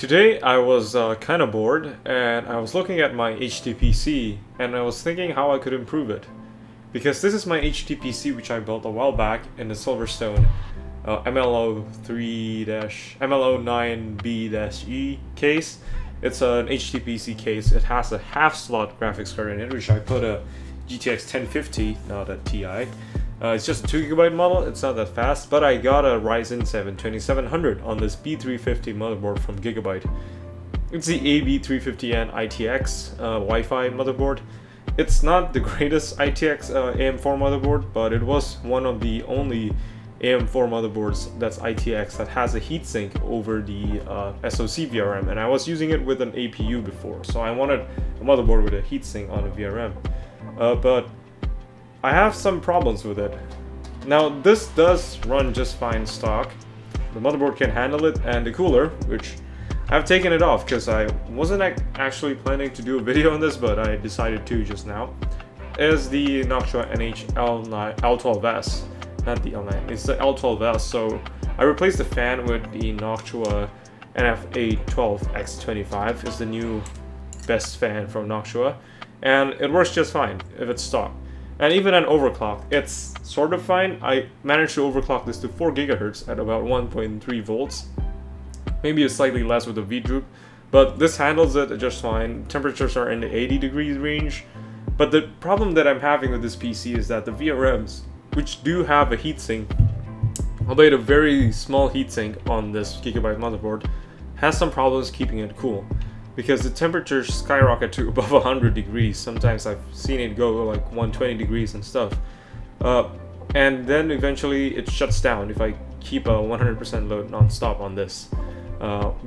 Today I was kind of bored and I was looking at my HTPC and I was thinking how I could improve it. Because this is my HTPC which I built a while back in the Silverstone MLO3-MLO9B-E case. It's an HTPC case. It has a half slot graphics card in it, which I put a GTX 1050, not a Ti. It's just a 2GB model, it's not that fast, but I got a Ryzen 7 2700 on this B350 motherboard from Gigabyte. It's the AB350N ITX Wi-Fi motherboard. It's not the greatest ITX AM4 motherboard, but it was one of the only AM4 motherboards that's ITX that has a heatsink over the SoC VRM, and I was using it with an APU before, so I wanted a motherboard with a heatsink on a VRM, but I have some problems with it. Now this does run just fine stock, the motherboard can handle it, and the cooler, which I've taken it off because I wasn't actually planning to do a video on this, but I decided to just now, is the Noctua NH-L9 L12S, not the L9, it's the L12S, so I replaced the fan with the Noctua NF-A12x25, is the new best fan from Noctua, and it works just fine if it's stock. And even an overclock, it's sort of fine. I managed to overclock this to 4 GHz at about 1.3 volts. Maybe it's slightly less with the V-droop, but this handles it just fine. Temperatures are in the 80 degrees range. But the problem that I'm having with this PC is that the VRMs, which do have a heatsink, albeit a very small heatsink on this Gigabyte motherboard, has some problems keeping it cool. Because the temperatures skyrocket to above 100 degrees. Sometimes I've seen it go like 120 degrees and stuff. And then eventually it shuts down if I keep a 100% load non-stop on this.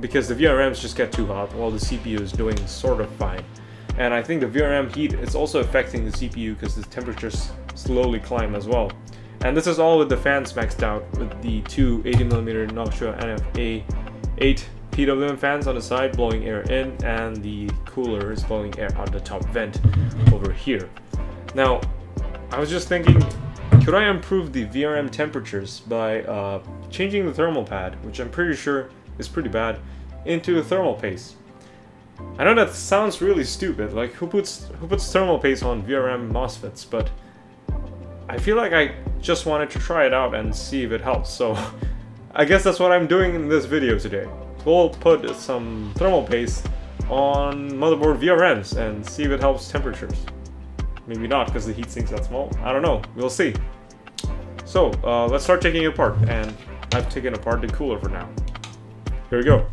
Because the VRMs just get too hot while the CPU is doing sort of fine. And I think the VRM heat is also affecting the CPU because the temperatures slowly climb as well. And this is all with the fan maxed out with the two 80mm Noctua NF-A8 PWM fans on the side blowing air in, and the cooler is blowing air out the top vent over here. Now, I was just thinking, could I improve the VRM temperatures by changing the thermal pad, which I'm pretty sure is pretty bad, into a thermal paste? I know that sounds really stupid, like who puts thermal paste on VRM MOSFETs, but I feel like I just wanted to try it out and see if it helps, so I guess that's what I'm doing in this video today. We'll put some thermal paste on motherboard VRMs and see if it helps temperatures. Maybe not, because the heatsinks that small. I don't know. We'll see. So let's start taking it apart, and I've taken apart the cooler for now. Here we go.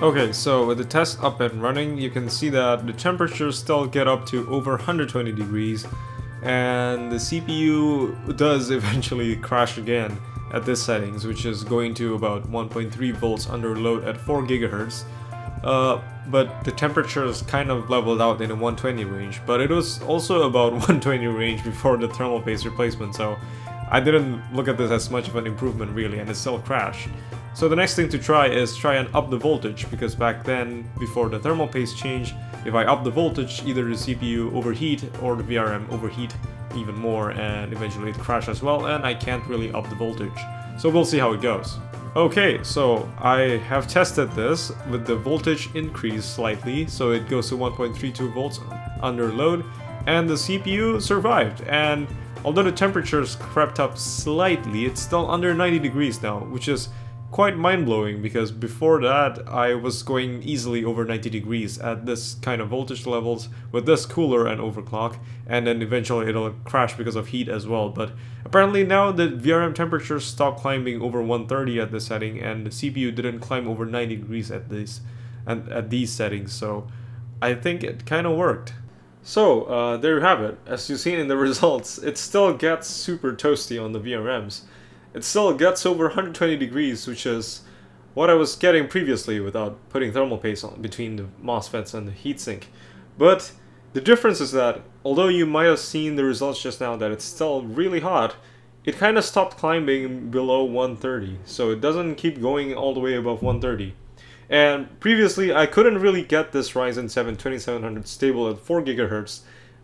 Okay, so with the test up and running, you can see that the temperatures still get up to over 120 degrees and the CPU does eventually crash again at this settings, which is going to about 1.3 volts under load at 4 gigahertz. But the temperature is kind of leveled out in the 120 range, but it was also about 120 range before the thermal paste replacement, so I didn't look at this as much of an improvement really, and it still crashed. So the next thing to try is try and up the voltage, because back then, before the thermal paste change, if I up the voltage, either the CPU overheat or the VRM overheat even more, and eventually it crashed as well, and I can't really up the voltage. So we'll see how it goes. Okay, so I have tested this with the voltage increase slightly, so it goes to 1.32 volts under load, and the CPU survived, and although the temperatures crept up slightly, it's still under 90 degrees now, which is quite mind-blowing, because before that I was going easily over 90 degrees at this kind of voltage levels with this cooler and overclock, and then eventually it'll crash because of heat as well. But apparently now the VRM temperatures stopped climbing over 130 at this setting, and the CPU didn't climb over 90 degrees at these settings, so I think it kind of worked. So there you have it. As you've seen in the results, it still gets super toasty on the VRMs. It still gets over 120 degrees, which is what I was getting previously without putting thermal paste on between the MOSFETs and the heatsink. But the difference is that, although you might have seen the results just now that it's still really hot, it kind of stopped climbing below 130, so it doesn't keep going all the way above 130. And previously I couldn't really get this Ryzen 7 2700 stable at 4 GHz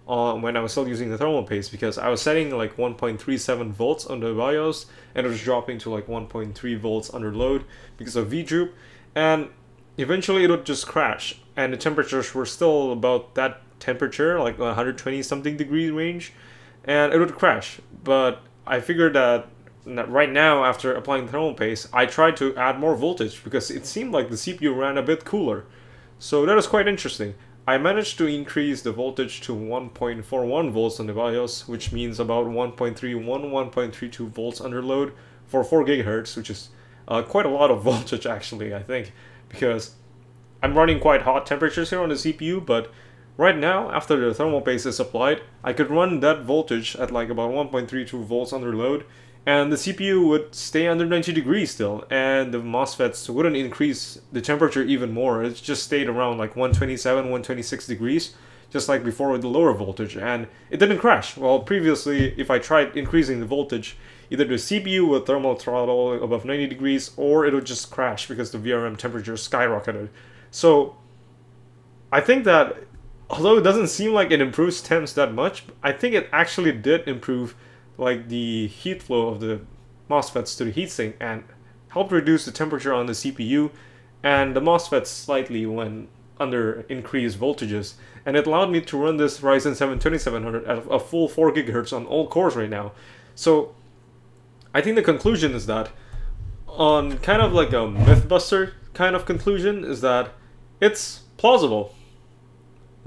when I was still using the thermal paste, because I was setting like 1.37 volts on the BIOS and it was dropping to like 1.3 volts under load because of VDroop, and eventually it would just crash, and the temperatures were still about that temperature, like 120 something degree range, and it would crash. But I figured that right now, after applying the thermal paste, I tried to add more voltage because it seemed like the CPU ran a bit cooler, so that was quite interesting. I managed to increase the voltage to 1.41 volts on the BIOS, which means about 1.32 volts under load for 4 GHz, which is quite a lot of voltage actually, I think, because I'm running quite hot temperatures here on the CPU, but right now, after the thermal paste is applied, I could run that voltage at like about 1.32 volts under load, and the CPU would stay under 90 degrees still, and the MOSFETs wouldn't increase the temperature even more. It just stayed around like 127, 126 degrees, just like before with the lower voltage, and it didn't crash. Well, previously, if I tried increasing the voltage, either the CPU would thermal throttle above 90 degrees, or it would just crash because the VRM temperature skyrocketed. So I think that, although it doesn't seem like it improves temps that much, I think it actually did improve like the heat flow of the MOSFETs to the heatsink and help reduce the temperature on the CPU and the MOSFETs slightly when under increased voltages, and it allowed me to run this Ryzen 7 2700 at a full 4 GHz on all cores right now. So I think the conclusion is that, on kind of like a Mythbuster kind of conclusion, is that it's plausible.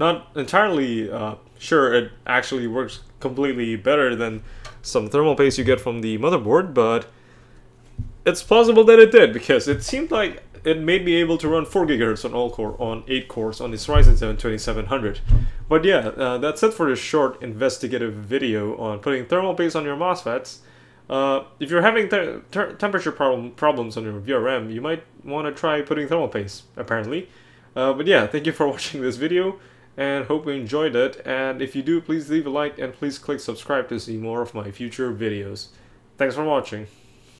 Not entirely sure it actually works completely better than some thermal paste you get from the motherboard, but it's plausible that it did, because it seemed like it made me able to run 4 GHz on all core on 8 cores on this Ryzen 7 2700. But yeah, that's it for this short investigative video on putting thermal paste on your MOSFETs. If you're having temperature problems on your VRM, you might want to try putting thermal paste apparently. But yeah, thank you for watching this video, and hope you enjoyed it, and if you do, please leave a like and please click subscribe to see more of my future videos. Thanks for watching.